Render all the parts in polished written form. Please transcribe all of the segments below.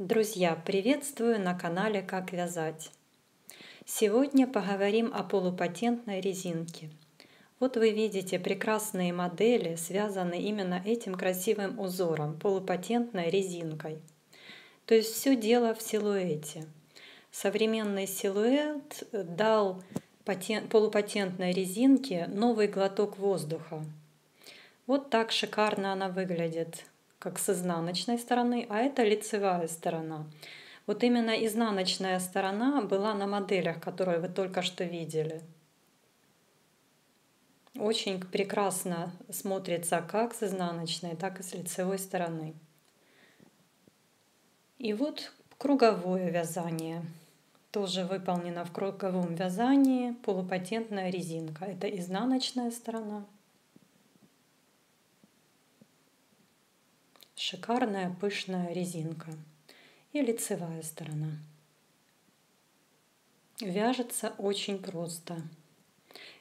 Друзья, приветствую на канале «Как вязать». Сегодня поговорим о полупатентной резинке. Вот вы видите прекрасные модели, связаны именно этим красивым узором, полупатентной резинкой. То есть все дело в силуэте. Современный силуэт дал полупатентной резинке новый глоток воздуха. Вот так шикарно она выглядит. Как с изнаночной стороны, а это лицевая сторона. Вот именно изнаночная сторона была на моделях, которые вы только что видели. Очень прекрасно смотрится как с изнаночной, так и с лицевой стороны. И вот круговое вязание. Тоже выполнено в круговом вязании полупатентная резинка. Это изнаночная сторона. Шикарная пышная резинка и лицевая сторона. Вяжется очень просто.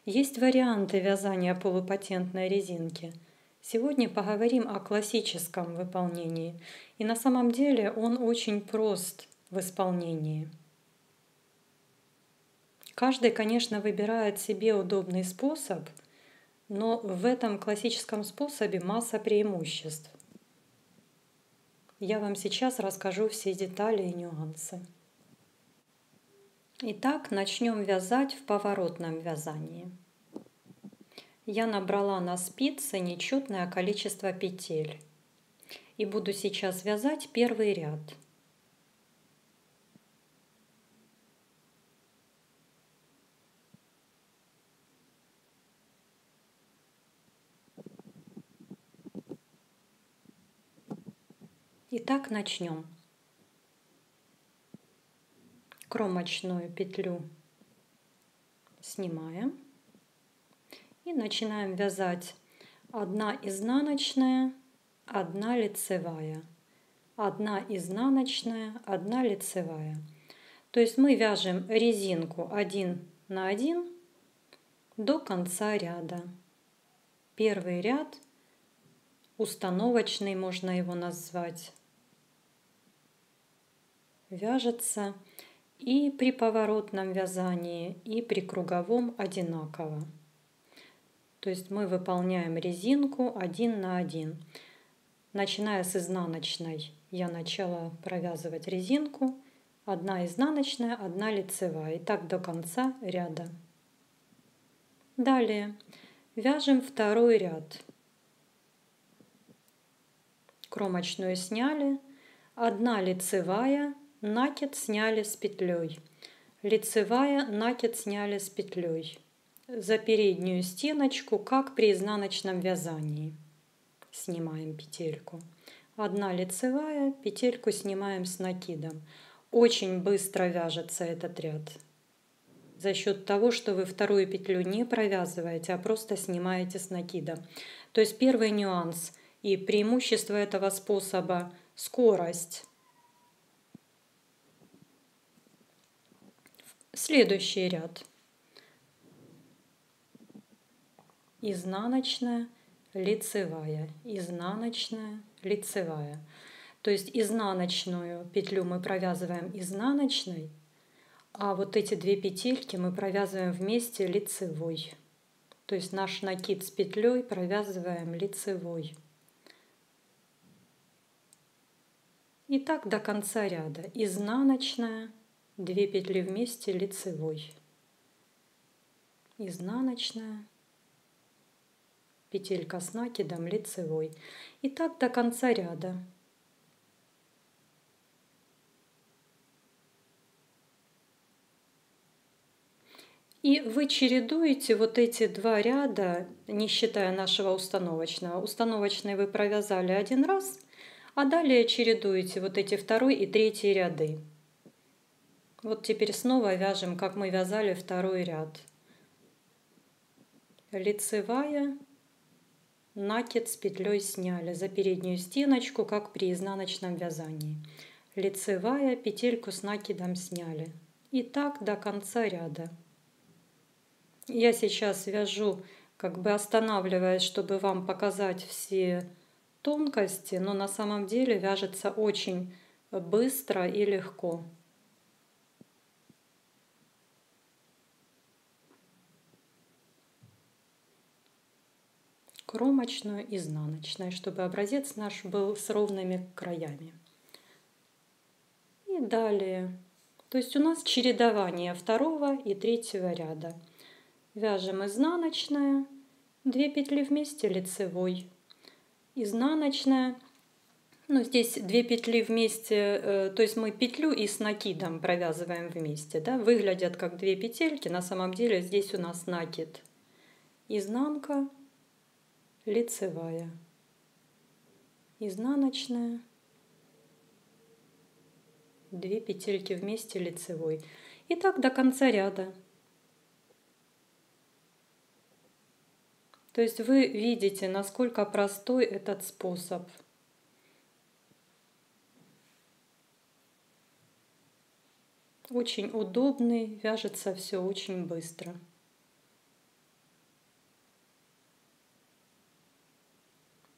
Есть варианты вязания полупатентной резинки. Сегодня поговорим о классическом выполнении. И на самом деле он очень прост в исполнении. Каждый, конечно, выбирает себе удобный способ, но в этом классическом способе масса преимуществ. Я вам сейчас расскажу все детали и нюансы. Итак, начнем вязать в поворотном вязании. Я набрала на спице нечетное количество петель. И буду сейчас вязать первый ряд. Итак, начнем. Кромочную петлю снимаем и начинаем вязать 1 изнаночная, 1 лицевая, 1 изнаночная, 1 лицевая. То есть мы вяжем резинку 1 на 1 до конца ряда. Первый ряд установочный, можно его назвать. Вяжется и при поворотном вязании, и при круговом одинаково. То есть мы выполняем резинку 1 на 1. Начиная с изнаночной, я начала провязывать резинку. 1 изнаночная, 1 лицевая. И так до конца ряда. Далее вяжем второй ряд. Кромочную сняли, 1 лицевая. Накид сняли с петлей, лицевая, накид сняли с петлей за переднюю стеночку, как при изнаночном вязании. Снимаем петельку, 1 лицевая, петельку снимаем с накидом. Очень быстро вяжется этот ряд за счет того, что вы вторую петлю не провязываете, а просто снимаете с накида. То есть первый нюанс и преимущество этого способа – скорость. Следующий ряд. Изнаночная, лицевая, изнаночная, лицевая. То есть изнаночную петлю мы провязываем изнаночной, а вот эти две петельки мы провязываем вместе лицевой. То есть наш накид с петлей провязываем лицевой. И так до конца ряда. Изнаночная, 2 петли вместе лицевой, изнаночная, петелька с накидом лицевой. И так до конца ряда. И вы чередуете вот эти два ряда, не считая нашего установочного. Установочный вы провязали один раз, а далее чередуете вот эти второй и третий ряды. Вот теперь снова вяжем, как мы вязали второй ряд. Лицевая, накид с петлей сняли за переднюю стеночку, как при изнаночном вязании. Лицевая, петельку с накидом сняли. И так до конца ряда. Я сейчас вяжу, как бы останавливаясь, чтобы вам показать все тонкости, но на самом деле вяжется очень быстро и легко. Кромочную, изнаночной, чтобы образец наш был с ровными краями. И далее, то есть у нас чередование второго и третьего ряда. Вяжем изнаночная, 2 петли вместе лицевой, изнаночная, ну здесь 2 петли вместе, то есть мы петлю и с накидом провязываем вместе, да, выглядят как 2 петельки, на самом деле здесь у нас накид, изнанка, лицевая, изнаночная, 2 петельки вместе лицевой. И так до конца ряда. То есть вы видите, насколько простой этот способ. Очень удобный, вяжется все очень быстро.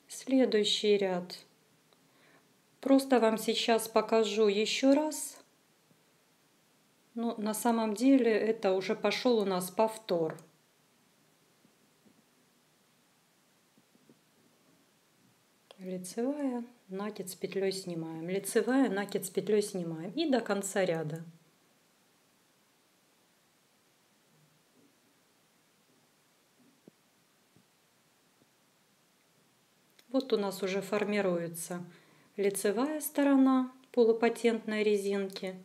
Следующий ряд. Просто вам сейчас покажу еще раз. Но на самом деле это уже пошел у нас повтор. Лицевая, накид с петлей снимаем. Лицевая, накид с петлей снимаем. И до конца ряда. Вот у нас уже формируется лицевая сторона полупатентной резинки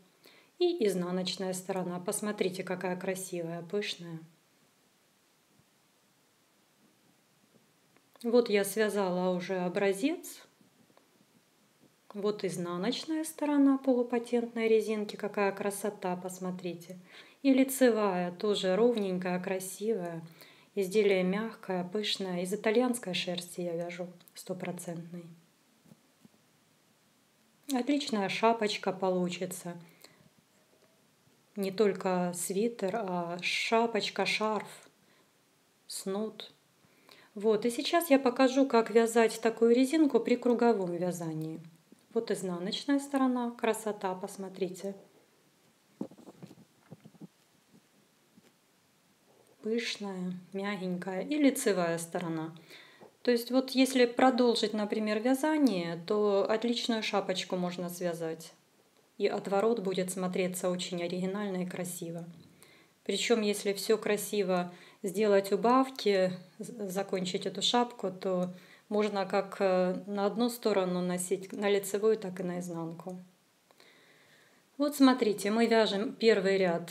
и изнаночная сторона. Посмотрите, какая красивая, пышная. Вот я связала уже образец. Вот изнаночная сторона полупатентной резинки, какая красота, посмотрите. И лицевая тоже ровненькая, красивая. Изделие мягкое, пышное, из итальянской шерсти я вяжу, стопроцентной. Отличная шапочка получится. Не только свитер, а шапочка, шарф, снуд. Вот, и сейчас я покажу, как вязать такую резинку при круговом вязании. Вот изнаночная сторона, красота, посмотрите. Пышная, мягенькая и лицевая сторона. То есть вот если продолжить, например, вязание, то отличную шапочку можно связать. И отворот будет смотреться очень оригинально и красиво. Причем если все красиво сделать убавки, закончить эту шапку, то можно как на одну сторону носить, на лицевую, так и на изнанку. Вот смотрите, мы вяжем первый ряд.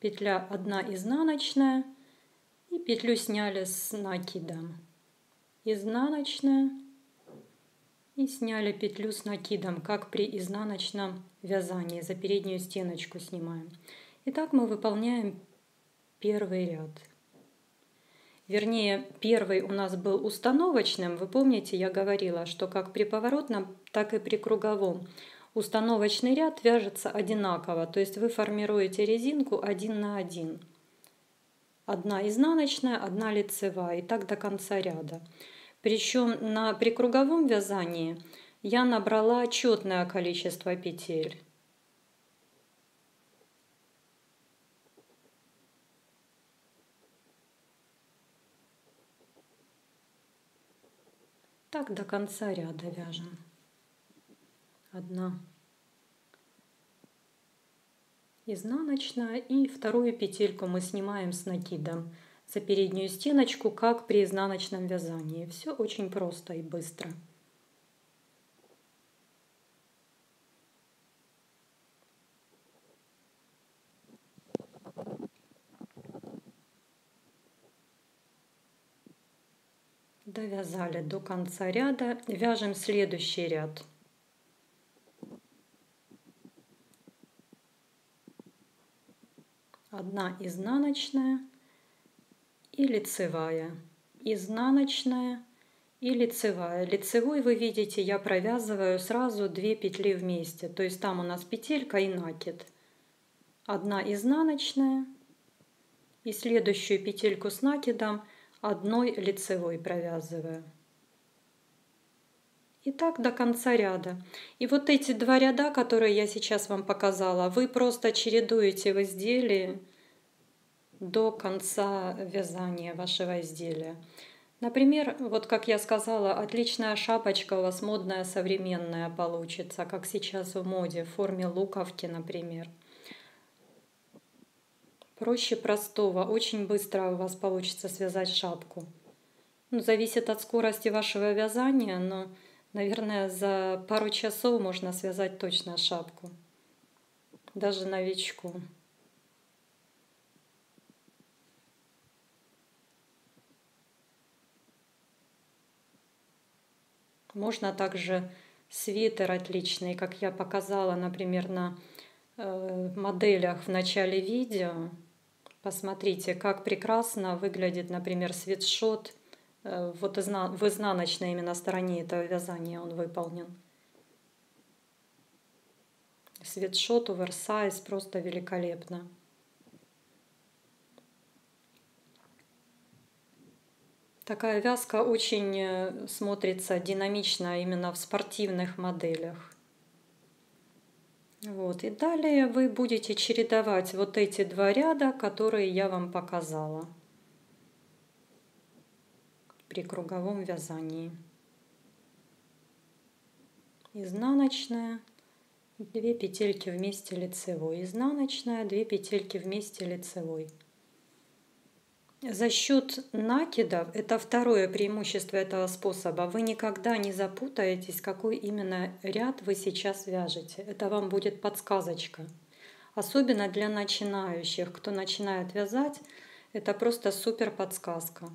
Петля 1 изнаночная, и петлю сняли с накидом. Изнаночная, и сняли петлю с накидом, как при изнаночном вязании. За переднюю стеночку снимаем. И так мы выполняем первый ряд. Вернее, первый у нас был установочным. Вы помните, я говорила, что как при поворотном, так и при круговом установочный ряд вяжется одинаково, то есть вы формируете резинку 1 на 1. 1 изнаночная, 1 лицевая, и так до конца ряда. Причем при круговом вязании я набрала четное количество петель. Так до конца ряда вяжем. 1 изнаночная, и вторую петельку мы снимаем с накидом за переднюю стеночку, как при изнаночном вязании. Все очень просто и быстро. Довязали до конца ряда, вяжем следующий ряд. Одна изнаночная и лицевая. Изнаночная и лицевая. Лицевой, вы видите, я провязываю сразу 2 петли вместе. То есть там у нас петелька и накид. 1 изнаночная и следующую петельку с накидом 1 лицевой провязываю. И так до конца ряда. И вот эти два ряда, которые я сейчас вам показала, вы просто чередуете в изделии до конца вязания вашего изделия. Например, вот как я сказала, отличная шапочка у вас модная, современная получится, как сейчас в моде, в форме луковки, например. Проще простого, очень быстро у вас получится связать шапку. Ну, зависит от скорости вашего вязания, но, наверное, за пару часов можно связать точно шапку, даже новичку. Можно также свитер отличный, как я показала, например, на моделях в начале видео. Посмотрите, как прекрасно выглядит, например, свитшот. Вот в изнаночной именно стороне этого вязания он выполнен. Свитшот, оверсайз, просто великолепно. Такая вязка очень смотрится динамично именно в спортивных моделях. Вот. И далее вы будете чередовать вот эти два ряда, которые я вам показала при круговом вязании. Изнаночная, 2 петельки вместе лицевой. Изнаночная, 2 петельки вместе лицевой. За счет накидов, это второе преимущество этого способа, вы никогда не запутаетесь, какой именно ряд вы сейчас вяжете. Это вам будет подсказочка. Особенно для начинающих, кто начинает вязать, это просто супер подсказка.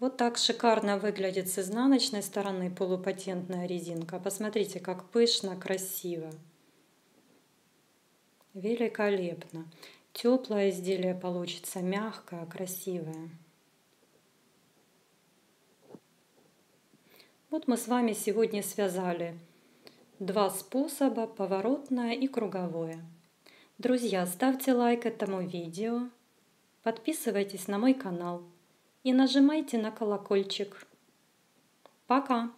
Вот так шикарно выглядит с изнаночной стороны полупатентная резинка. Посмотрите, как пышно, красиво. Великолепно. Теплое изделие получится, мягкое, красивое. Вот мы с вами сегодня связали два способа, поворотное и круговое. Друзья, ставьте лайк этому видео, подписывайтесь на мой канал и нажимайте на колокольчик. Пока!